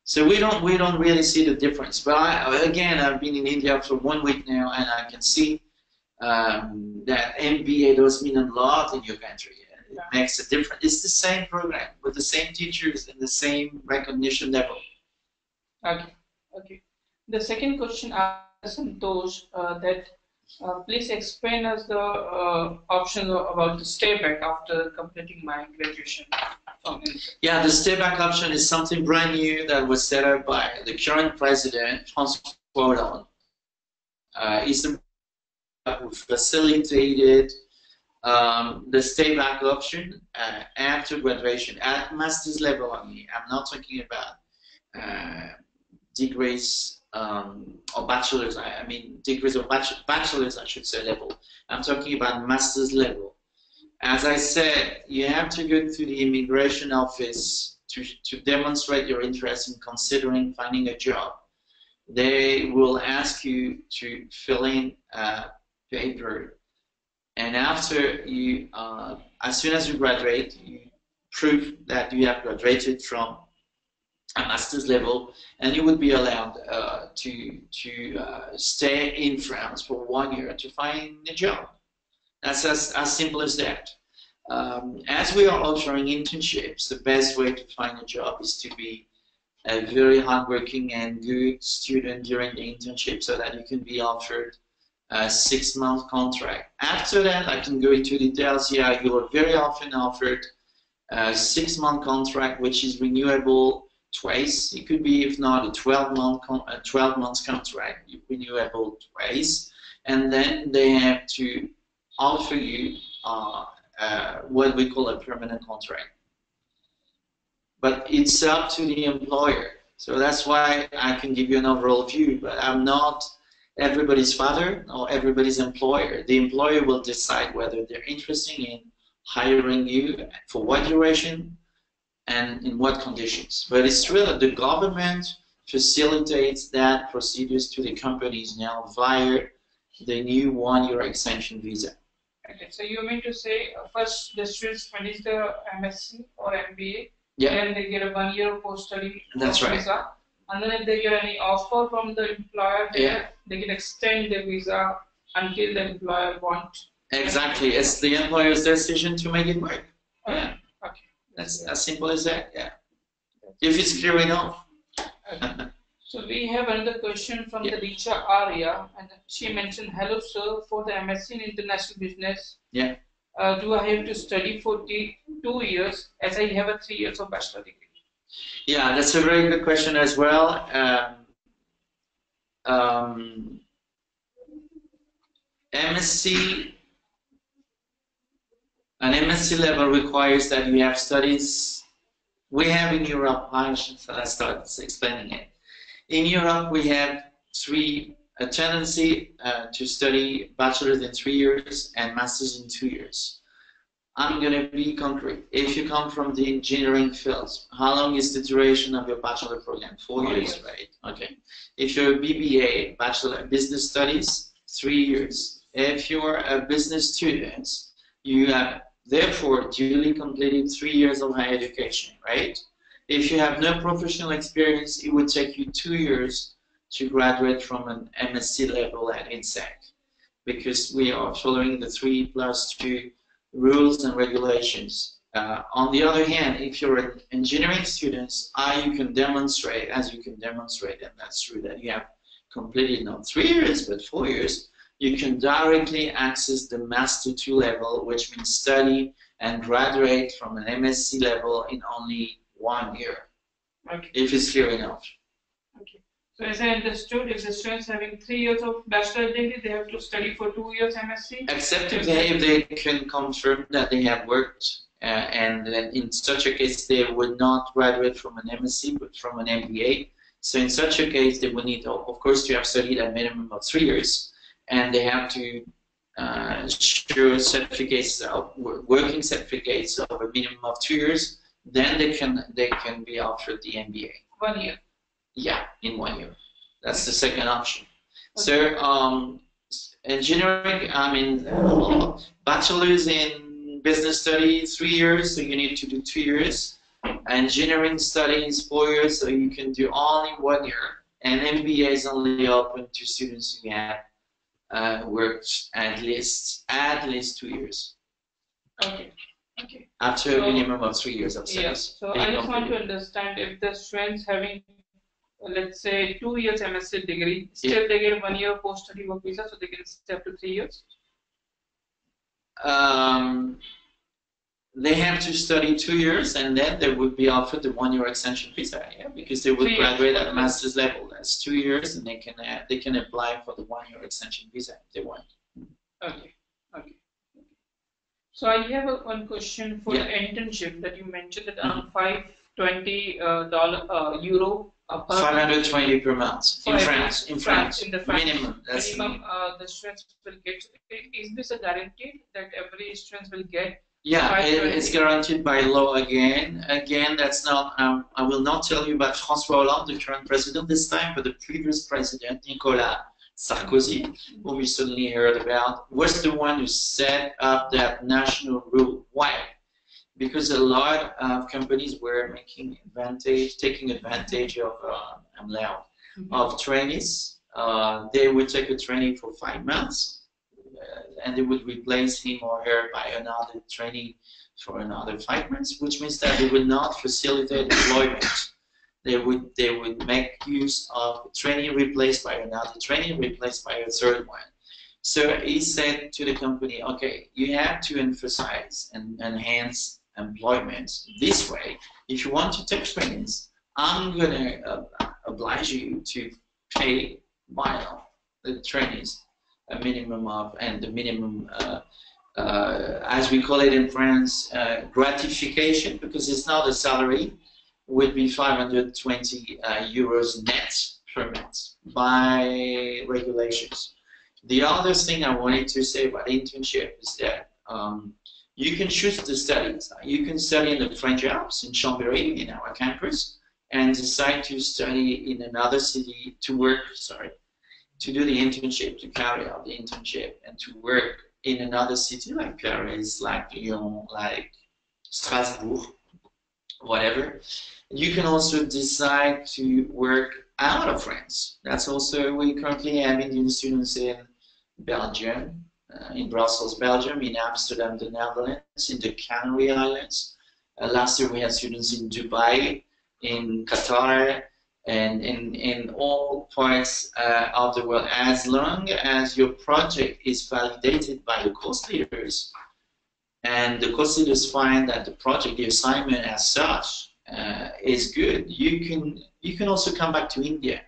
So we don't we don't really see the difference. But I, again, I've been in India for one week now, and I can see um, that M B A does mean a lot in your country. It yeah. makes a difference. It's the same program with the same teachers and the same recognition level. Okay. Okay. The second question asks Santosh uh, that uh, please explain us the uh, options about the stay back after completing my graduation. Yeah, the stay-back option is something brand new that was set up by the current president, Hans Quotone. Uh, he's the who facilitated um, the stay-back option uh, after graduation, at master's level only. I'm not talking about uh, degrees um, or bachelor's, I mean degrees or bachelor's, bachelor's, I should say, level. I'm talking about master's level. As I said, you have to go to the immigration office to, to demonstrate your interest in considering finding a job. They will ask you to fill in a paper, and after you, uh, as soon as you graduate, you prove that you have graduated from a master's level, and you would be allowed uh, to to uh, stay in France for one year to find a job. That's as, as simple as that. Um, as we are offering internships, the best way to find a job is to be a very hardworking and good student during the internship so that you can be offered a six-month contract. After that, I can go into details here. Yeah, you are very often offered a six-month contract, which is renewable twice. It could be, if not, a twelve-month a twelve-month contract, renewable twice, and then they have to offer you uh, uh, what we call a permanent contract. But it's up to the employer. So that's why I can give you an overall view, but I'm not everybody's father or everybody's employer. The employer will decide whether they're interested in hiring you, for what duration, and in what conditions. But it's really the government facilitates that procedures to the companies now via the new one-year extension visa. Okay, so you mean to say uh, first the students finish the M S c or M B A, yeah. Then they get a one-year post-study That's post visa, right. and then if they get any offer from the employer, they, yeah. they can extend the visa until the employer wants. Exactly, it's the employer's decision to make it work. Okay. Yeah. Okay. That's as simple as that. Yeah. If it's clear enough. Okay. So we have another question from yeah. the Richa Arya, and she mentioned, "Hello, sir. For the M S c in International Business, yeah, uh, do I have to study for two years as I have a three years of bachelor degree?" Yeah, that's a very good question as well. Um, um, M S c, an M S c level requires that you have studies. We have in Europe. I should start explaining it. In Europe, we have three, a tendency uh, to study bachelor's in three years and master's in two years. I'm going to be concrete. If you come from the engineering fields, how long is the duration of your bachelor program? Four oh, years, yeah. right? Okay. If you're a B B A, bachelor business studies, three years. If you're a business student, you have therefore duly completed three years of higher education, right? If you have no professional experience, it would take you two years to graduate from an M S c level at INSEEC, because we are following the three plus two rules and regulations. Uh, on the other hand, if you're an engineering student, ah, you can demonstrate, as you can demonstrate, and that's true that you have completed not three years but four years, you can directly access the Master two level, which means study and graduate from an M S c level in only one year, okay. if it's clear enough. Okay. So as I understood, if the students having three years of bachelor degree, they have to study for two years M S c. Except if they if they can confirm that they have worked, uh, and then in such a case they would not graduate from an M S c but from an M B A. So in such a case, they would need, of course, to have studied a minimum of three years, and they have to uh, show certificates, of, working certificates of a minimum of two years. Then they can they can be offered the M B A. One year. Yeah, in one year. That's the second option. Okay. So, um, engineering. I mean, uh, bachelor's in business studies, three years. So you need to do two years. Engineering studies, four years. So you can do only one year. And M B A is only open to students who have uh, worked at least at least two years. Okay. Okay. After so, a minimum of three years of service. Yeah. So I just want to understand, if the students having, let's say, two years M S c degree, still yeah. they get one year post study work visa, so they can step to three years. Um, they have to study two years, and then they would be offered the one year extension visa, yeah, because they would three graduate years. At a master's level. That's two years, and they can uh, they can apply for the one year extension visa if they want. Okay. Okay. So I have a, one question for yeah. the internship that you mentioned, that around five hundred twenty uh, dollar uh, euro per month. five hundred twenty per month in France. In France, in the France. minimum. That's minimum. Uh, the students will get. Is this a guarantee that every student will get? Yeah, it, it's guaranteed by law again. Again, that's not. Um, I will not tell you about François Hollande, the current president this time, but the previous president, Nicolas Sarkozy, whom you suddenly heard about, was the one who set up that national rule. Why? Because a lot of companies were making advantage, taking advantage of, uh, I'm loud, of trainees. Uh, they would take a trainee for five months, uh, and they would replace him or her by another trainee for another five months, which means that they would not facilitate employment. They would they would make use of training replaced by another training replaced by a third one. So he said to the company, okay, you have to emphasize and enhance employment this way. If you want to take trainings, I'm gonna uh, oblige you to pay mile the trainees a minimum of and the minimum. Uh, uh, as we call it in France, uh, gratification, because it's not a salary. Would be five hundred twenty uh, euros net permits, by regulations. The other thing I wanted to say about internship is that um, you can choose to study. You can study in the French Alps, in Chambéry, in our campus, and decide to study in another city, to work, sorry, to do the internship, to carry out the internship, and to work in another city like Paris, like Lyon, like Strasbourg, whatever. You can also decide to work out of France. That's also, we currently have Indian students in Belgium, uh, in Brussels, Belgium, in Amsterdam, the Netherlands, in the Canary Islands. Uh, last year we had students in Dubai, in Qatar, and in, in all parts uh, of the world. As long as your project is validated by the course leaders, and the course leaders find that the project, the assignment as such, uh, is good, you can you can also come back to India.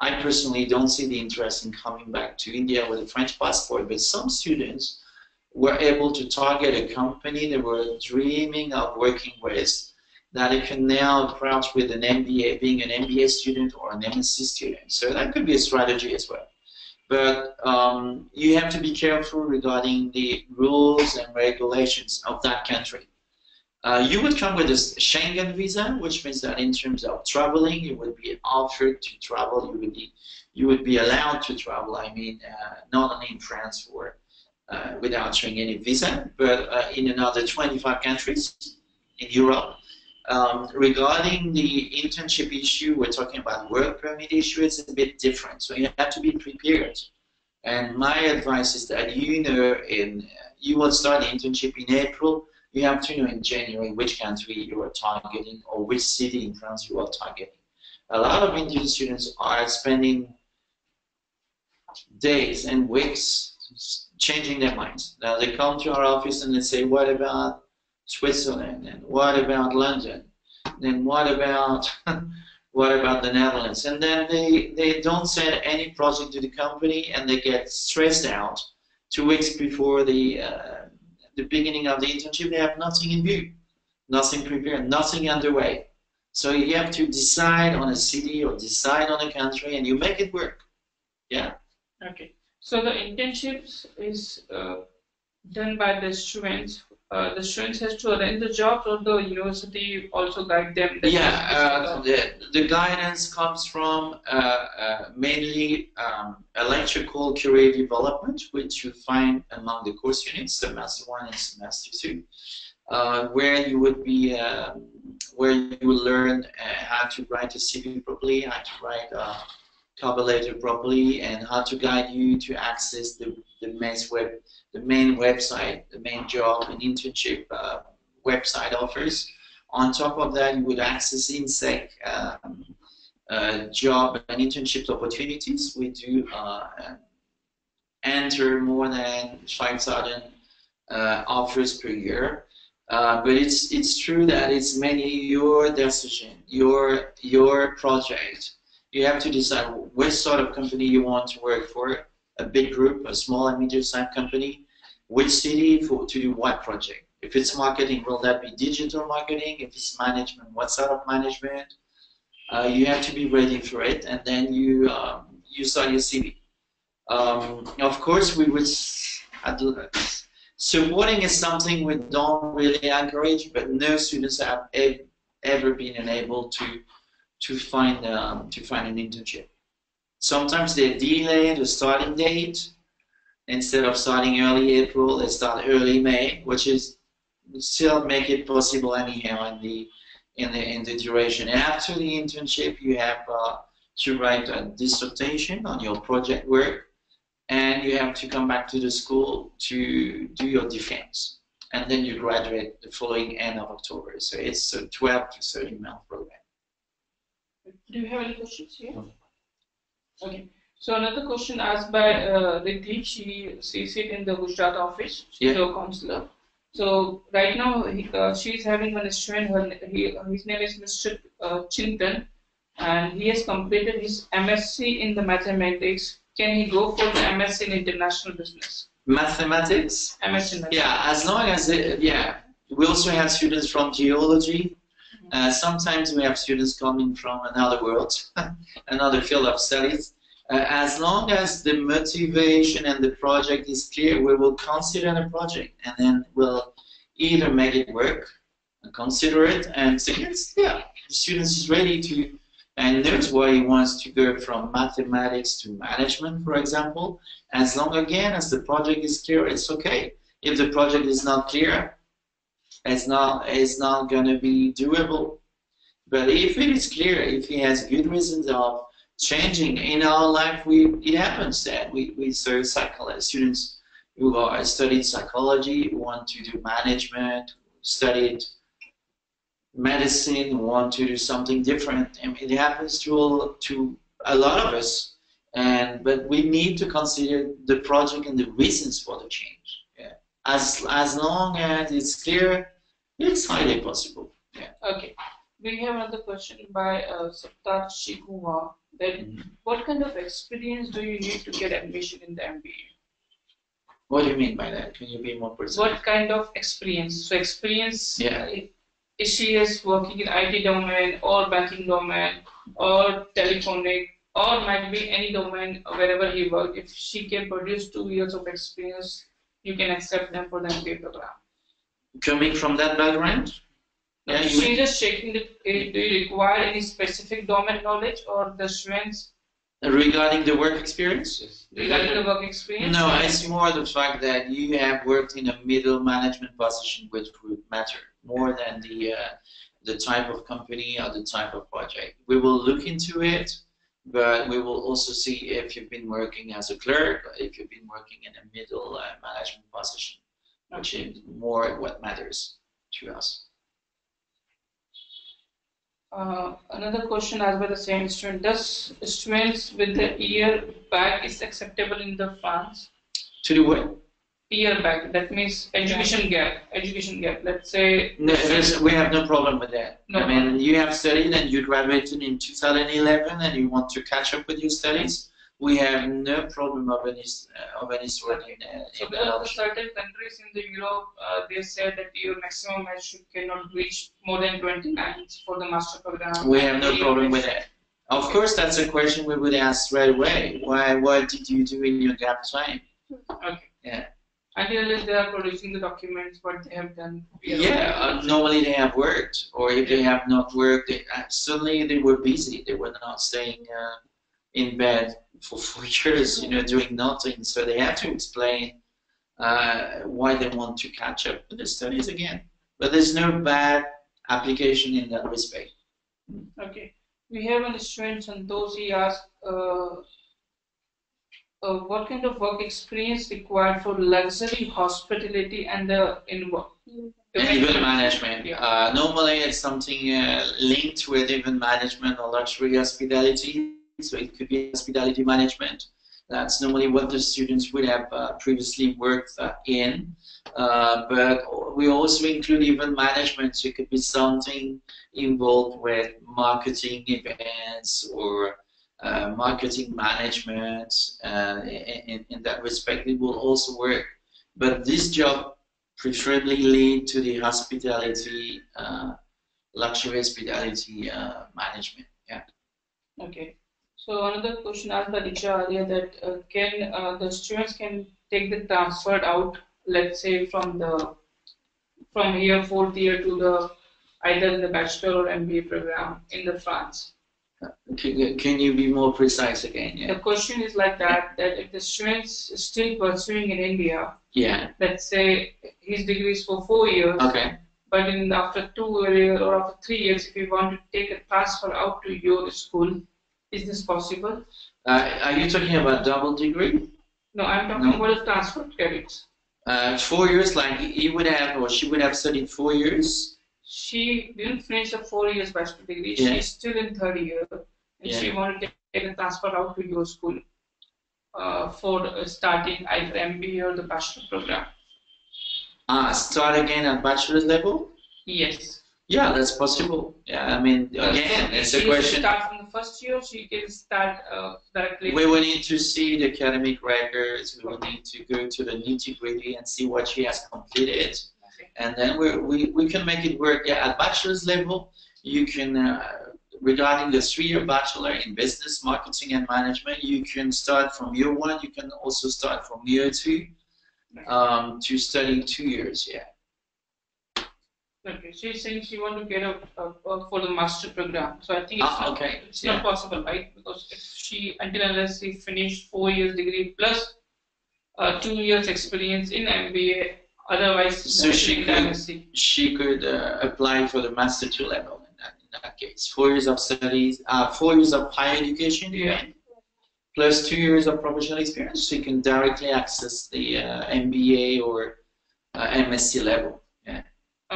I personally don't see the interest in coming back to India with a French passport, but some students were able to target a company they were dreaming of working with, that it can now approach with an M B A, being an M B A student or an M S C student. So that could be a strategy as well. But um, you have to be careful regarding the rules and regulations of that country. Uh, you would come with a Schengen visa, which means that in terms of traveling, you would be offered to travel, you would be, you would be allowed to travel, I mean, uh, not only in France or uh, without showing any visa, but uh, in another twenty-five countries in Europe. Um, regarding the internship issue, we're talking about work permit issue, it's a bit different. So you have to be prepared. And my advice is that you know in, you will start the internship in April, you have to know in January which country you are targeting or which city in France you are targeting. A lot of Indian students are spending days and weeks changing their minds. Now they come to our office and they say, what about Switzerland, and what about London, then what about what about the Netherlands, and then they, they don't send any project to the company and they get stressed out two weeks before the uh, the beginning of the internship. They have nothing in view, nothing prepared, nothing underway. So you have to decide on a city or decide on a country and you make it work. Yeah. Okay, so the internships is uh, done by the students. Uh, the students has to arrange the jobs, or the university also guide them? Yeah, uh, the, the guidance comes from uh, uh, mainly um, electrical career development, which you find among the course units, semester one and semester two, uh, where you would be, uh, where you will learn uh, how to write a C V properly, how to write a cover letter properly, and how to guide you to access the, the mass web. The main website, the main job and internship uh, website offers. On top of that, you would access INSEEC um, uh, job and internship opportunities. We do uh, enter more than five thousand uh, offers per year. Uh, but it's it's true that it's mainly your decision, your your project. You have to decide which sort of company you want to work for. A big group, a small and medium-sized company. Which city for, to do what project? If it's marketing, will that be digital marketing? If it's management, what sort of management? Uh, you have to be ready for it, and then you um, you start your C V. Um, of course, we would supporting is something we don't really encourage, but no students have ev ever been enabled to to find um, to find an internship. Sometimes they delay the starting date. Instead of starting early April, they start early May, which is still make it possible anyhow in the in the in the duration. And after the internship, you have uh, to write a dissertation on your project work, and you have to come back to the school to do your defense, and then you graduate the following end of October. So it's a twelve to thirteen month program. Do you have any questions here? Okay, so another question asked by uh, Riddhi. She sees it in the Gujarat office. She's yeah. a counselor. So right now he, uh, she's having one student. Her, he, his name is Mister Uh, Chintan, and he has completed his M S C in the mathematics. Can he go for the M S C in international business? Mathematics. M S C. In mathematics. Yeah, as long as it, yeah. We also have students from geology, Uh, sometimes we have students coming from another world, another field of studies. Uh, as long as the motivation and the project is clear, we will consider the project and then we'll either make it work, consider it, and say, yes, yeah, the student is ready to, and knows why he wants to go from mathematics to management, for example. As long, again, as the project is clear, it's okay. If the project is not clear, it's not, it's not going to be doable. But if it is clear, if he has good reasons of changing in our life, we, it happens that we, we serve psychologists, students who are studied psychology, who want to do management, studied medicine, want to do something different. I mean, it happens to all, to a lot of us, and but we need to consider the project and the reasons for the change. Yeah. As as long as it's clear, it's highly possible. Yeah. Okay. We have another question by uh, Saptar Shikuma. That mm-hmm. What kind of experience do you need to get admission in the M B A? What do you mean by that? Can you be more precise? What kind of experience? So experience. Yeah. Uh, Is she is working in I T domain or banking domain or telephonic or might be any domain wherever he works. If she can produce two years of experience, you can accept them for the M B A program. Coming from that background? Yeah, you she's just checking, the, do you require any specific domain knowledge or the strengths? Regarding the work experience? Regarding the work experience? No, it's more the fact that you have worked in a middle management position which would matter more than the uh, the type of company or the type of project. We will look into it, but we will also see if you've been working as a clerk, or if you've been working in a middle uh, management position, which is more what matters to us. Uh, another question asked by the same student: does students with the year back is acceptable in the France? To do what? Year back, that means education gap. Education gap. Let's say no, we have no problem with that. No. I mean, you have studied and you graduated in two thousand eleven, and you want to catch up with your studies. We have no problem of any of any sort in uh, so in there are certain countries in the Europe, uh, they said that your maximum age cannot reach more than twenty-nine for the master program. We have no problem with that. Of okay. course, that's a question we would ask right away. Why? What did you do in your gap time? Okay. Yeah. Until they are producing the documents, what they have done. Yeah. Uh, normally they have worked, or if yeah. they have not worked, they, uh, suddenly they were busy. They were not staying uh, in bed for four years, you know, doing nothing. So they have to explain uh, why they want to catch up with the studies again. But there's no bad application in that respect. Okay. We have an student, and those he asked, uh, uh, what kind of work experience required for luxury hospitality and the in work? And event management. Yeah. Uh, normally, it's something uh, linked with event management or luxury hospitality. So it could be hospitality management. That's normally what the students would have uh, previously worked uh, in. Uh, but we also include event management, so it could be something involved with marketing events or uh, marketing management. Uh, in, in that respect, it will also work. But this job preferably leads to the hospitality, uh, luxury hospitality uh, management. Yeah. Okay. So another question asked by Richa Arya that uh, can uh, the students can take the transferred out, let's say from the from year fourth year to the either the bachelor or M B A program in the France. Can, can you be more precise again? Yeah. The question is like that: that if the students is still pursuing in India, yeah, let's say his degree is for four years, okay, but in after two years or after three years, if he want to take a transfer out to your school. Is this possible? Uh, are you talking about double degree? No, I'm talking no. about transfer credits. Uh, four years, like he would have or she would have studied four years? She didn't finish the four years bachelor degree. Yeah. She's still in third year. And yeah. she wanted to take a transfer out to your school uh, for starting either M B A or the bachelor program. Ah, start again at bachelor's level? Yes. Yeah, that's possible. Yeah, I mean, again, it's a question. Start from the first year, she can start uh, directly. We will need to see the academic records. We will need to go to the nitty gritty and see what she has completed, okay. and then we we we can make it work. Yeah, at bachelor's level, you can, uh, regarding the three-year bachelor in business, marketing, and management, you can start from year one. You can also start from year two um, to study two years. Yeah. Okay, she's saying she wants to get a, a, a for the master program. So I think it's, ah, not, okay. it's yeah. not possible, right? Because if she, until unless she finished four years degree plus uh, two years experience in M B A, otherwise so she could she could uh, apply for the master two level in that, in that case. Four years of studies, uh, four years of higher education, yeah, plus two years of professional experience. She can directly access the uh, M B A or uh, M S c level. Yeah.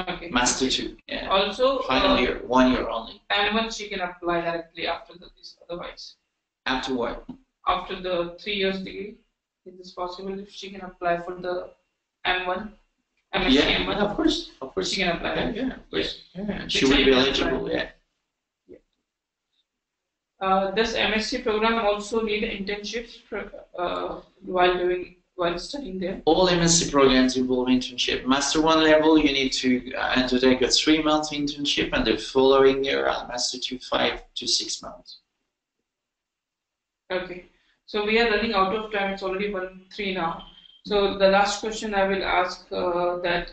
Okay. Master two. Yeah. Also, final uh, year, one year only. And once she can apply directly after this, otherwise. After what? After the three years degree, is this possible if she can apply for the M one? M S C yeah, M one? Of course, of course she can apply. Yeah, yeah, of course. Yeah. Yeah. She would be eligible. Apply. Yeah. yeah. Uh, does M S C program also need internships for, uh, while doing? While studying there? All M S c programs involve internship. Master one level, you need to undertake a three-month internship, and the following year, Master two, five to six months. Okay. So we are running out of time. It's already one three now. So the last question I will ask uh, that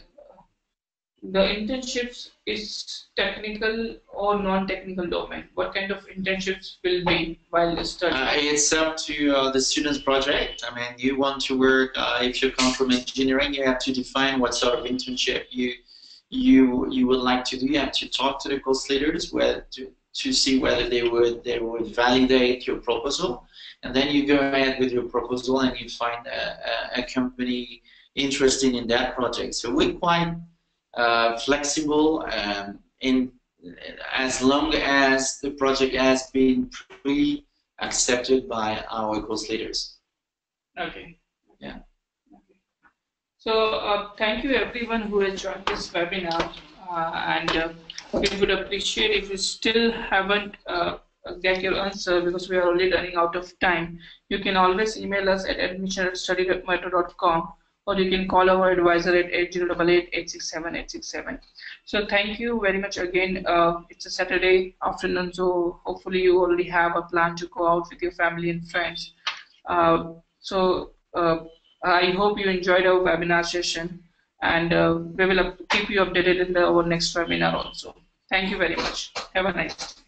the internships is technical or non-technical domain. What kind of internships will be while studying? Uh, it's up to uh, the student's project. I mean, you want to work. Uh, if you come from engineering, you have to define what sort of internship you you you would like to do. You have to talk to the course leaders where to to see whether they would they would validate your proposal, and then you go ahead with your proposal and you find a, a, a company interested in that project. So we quite Uh, flexible, um, in as long as the project has been pre-accepted by our course leaders. Okay. Yeah. Okay. So uh, thank you everyone who has joined this webinar, uh, and uh, we would appreciate if you still haven't uh, get your answer, because we are already running out of time. You can always email us at admission at study metro dot com. Or you can call our advisor at eight zero eight eight eight six seven eight six seven. So thank you very much again. Uh, it's a Saturday afternoon, so hopefully you already have a plan to go out with your family and friends. Uh, so uh, I hope you enjoyed our webinar session, and uh, we will keep you updated in the, our next webinar also. Thank you very much. Have a nice day.